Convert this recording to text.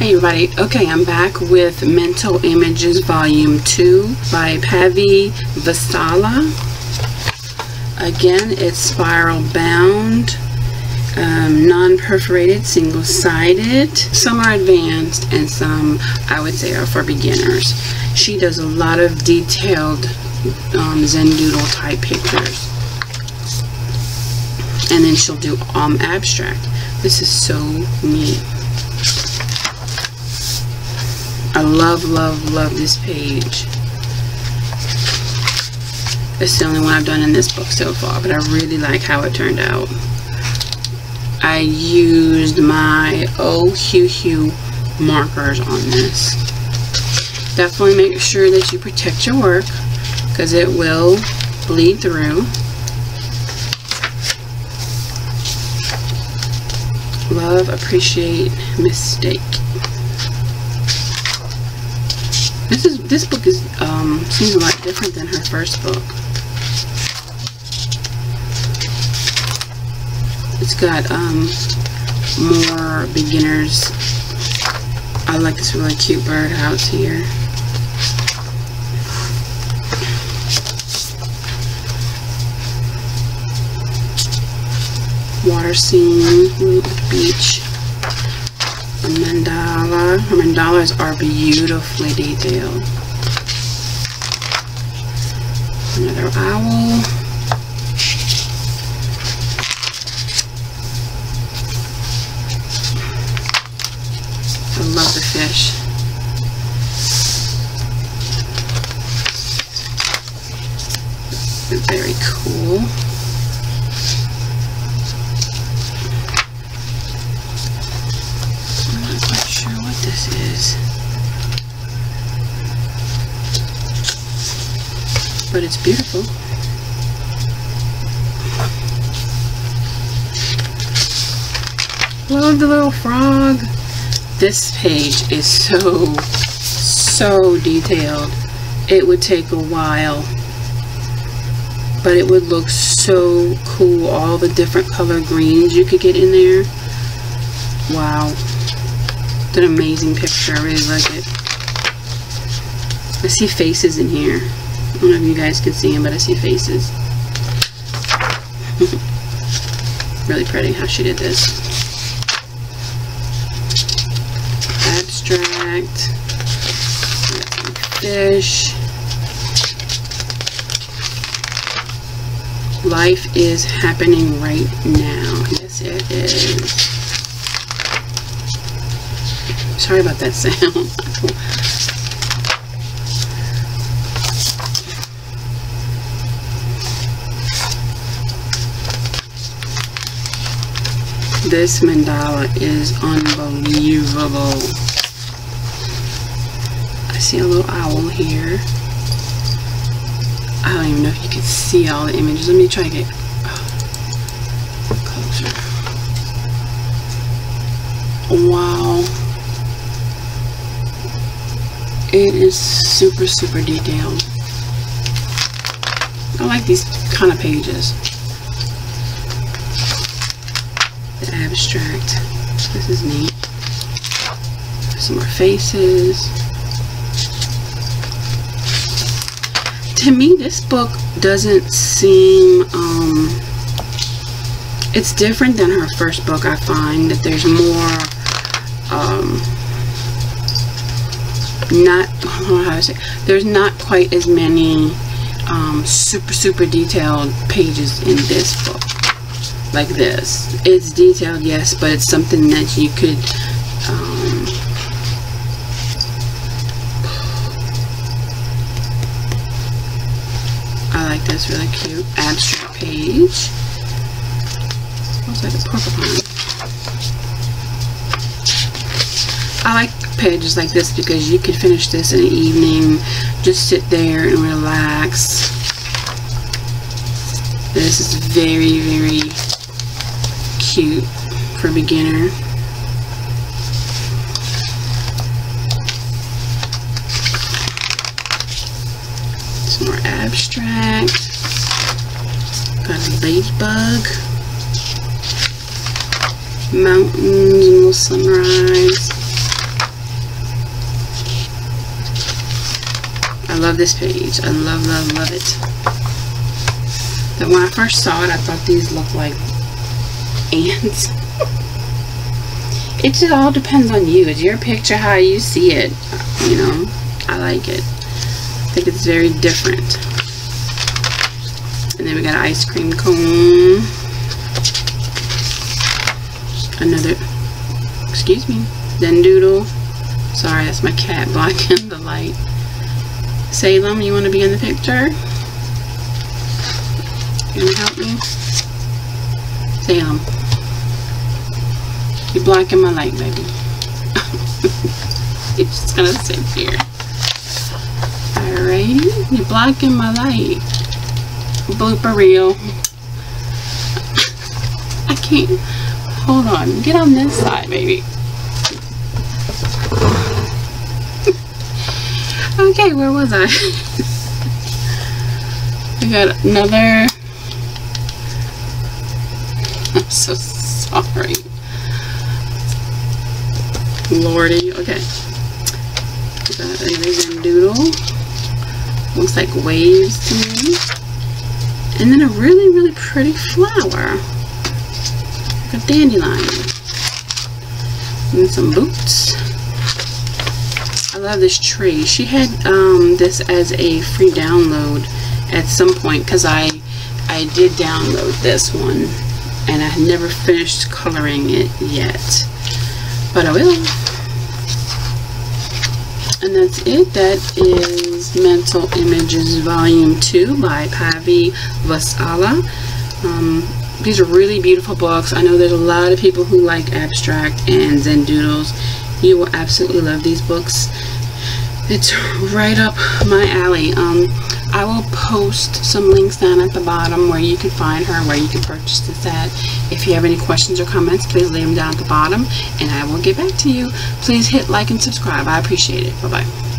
Hey everybody, okay, I'm back with Mental Images Volume 2 by Paivi Vesala. Again, it's spiral bound, non-perforated, single-sided. Some are advanced and some I would say are for beginners. She does a lot of detailed Zen Doodle type pictures. And then she'll do abstract. This is so neat. I love this page. It's the only one I've done in this book so far, but I really like how it turned out. I used my OQQ markers on this. Definitely make sure that you protect your work because it will bleed through. Love, appreciate, mistake. This book is seems a lot different than her first book. It's got more beginners. I like this really cute bird house here. Water scene, beach. Mandala. Her mandalas are beautifully detailed. Another owl. I love the fish. Very cool. This is, but it's beautiful. Love the little frog. This page is so detailed. It would take a while, but it would look so cool. All the different color greens you could get in there. Wow. It's an amazing picture. I really like it. I see faces in here. I don't know if you guys can see them, but I see faces. Really pretty how she did this. Abstract. Fish. Life is happening right now. Yes, it is. Sorry about that sound. This mandala is unbelievable. I see a little owl here. I don't even know if you can see all the images. Let me try to get closer. Wow. It is super detailed. I like these kind of pages. The abstract. This is neat. Some more faces. To me, this book doesn't seem it's different than her first book. I find that there's more there's not quite as many super detailed pages in this book like this. It's detailed, yes, but it's something that you could I like this really cute abstract page. Looks like a porcupine. I like pages like this because you could finish this in the evening, just sit there and relax. This is very cute for a beginner. Some more abstract. Got a ladybug. Mountains and we'll summarize. this page. I love, love, love it. But when I first saw it, I thought these looked like ants. It just all depends on you. It's your picture, how you see it. You know, I like it. I think it's very different. And then we got an ice cream cone. Another, excuse me, Zen Doodle. Sorry, that's my cat blocking the light. Salem, you want to be in the picture? Can you help me? Salem. You're blocking my light, baby. It's just gonna sit here. Alrighty, you're blocking my light. Blooper reel. I can't. Hold on. Get on this side, baby. Okay, where was I? We got another. I'm so sorry. Lordy, okay. We got another Zen Doodle. Looks like waves to me. And then a really, really pretty flower. A dandelion. And some boots. I love this tree. She had this as a free download at some point because I did download this one. And I had never finished coloring it yet. But I will. And that's it. That is Mental Images Volume 2 by Paivi Vesala. These are really beautiful books. I know there's a lot of people who like abstract and Zen Doodles. You will absolutely love these books. It's right up my alley. I will post some links down at the bottom where you can find her, where you can purchase this at. If you have any questions or comments, please leave them down at the bottom and I will get back to you. Please hit like and subscribe. I appreciate it. Bye-bye.